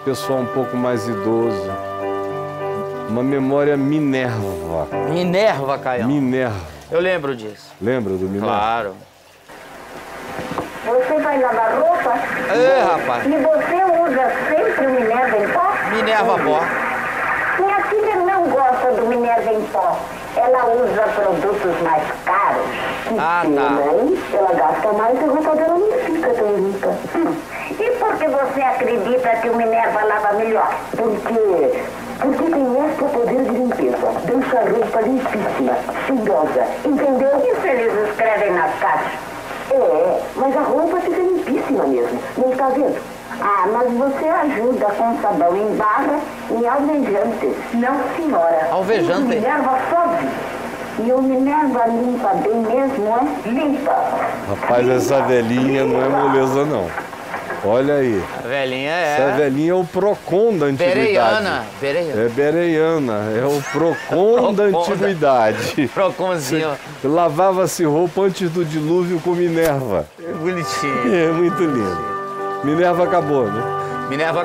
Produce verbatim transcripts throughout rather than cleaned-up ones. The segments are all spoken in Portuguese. o pessoal um pouco mais idoso. Uma memória Minerva. Minerva, Caião? Minerva. Eu lembro disso. Lembro do Minerva? Claro. Você vai lavar roupa? É, rapaz. E você usa sempre o Minerva em pó? Minerva pó. Minha filha não gosta do Minerva em pó. Ela usa produtos mais caros. Ah, tá. Mãe, ela gasta mais e a roupa dela não fica tão rica. Hum. E por que você acredita que o Minerva lava melhor? Porque... porque tem extra poder de limpeza. Deixa a roupa limpíssima, cheirosa, entendeu? Isso eles escrevem nas caixas. É, mas a roupa fica limpíssima mesmo. Não está vendo? Ah, mas você ajuda com sabão em barra e alvejante. Não, senhora. Alvejante? E o Minerva sobe. E o Minerva limpa bem mesmo, é? Limpa. Rapaz, limpa. Essa velhinha limpa. Não é moleza, não. Olha aí. A velhinha é... Essa velhinha é o Procon da antiguidade. Bereiana. É Bereiana. É o Procon da antiguidade. Proconzinho. Lavava-se roupa antes do dilúvio com Minerva. É bonitinho. É muito lindo. Minerva acabou, né? Minerva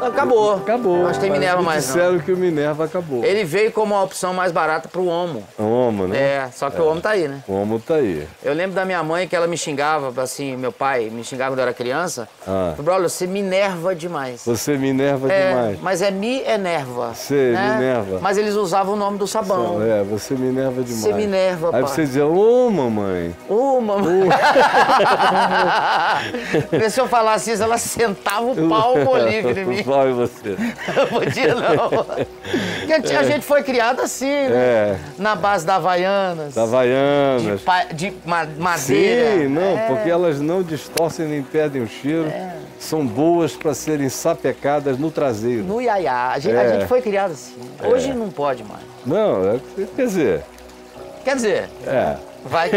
acabou. Acabou. Mas tem Minerva mais não. Disseram que o Minerva acabou. Ele veio como uma opção mais barata pro Omo. O Omo, né? É, só que é. o Omo tá aí, né? O Omo tá aí. Eu lembro da minha mãe que ela me xingava, assim, meu pai me xingava quando eu era criança. Ah. Brother, você me enerva demais. Você me enerva é, demais. Mas é me enerva. Você né? me enerva. Mas eles usavam o nome do sabão. Você, é, você me enerva demais. Você me enerva, pai. Aí você dizia, ô, mamãe. Ô, mamãe. Se eu falasse isso, ela sentava o pau livre em mim. O pau em você. Não podia, não. E a, é. a gente foi criado assim, né? É. Na base da Havaianas. Da Havaianas. De, de madeira. Sim, não, é. porque elas não distorcem nem perdem o cheiro. É. São boas para serem sapecadas no traseiro. No iaiá. A gente, é. a gente foi criado assim. É. Hoje não pode mais. Não, quer dizer... Quer dizer... É. Vai...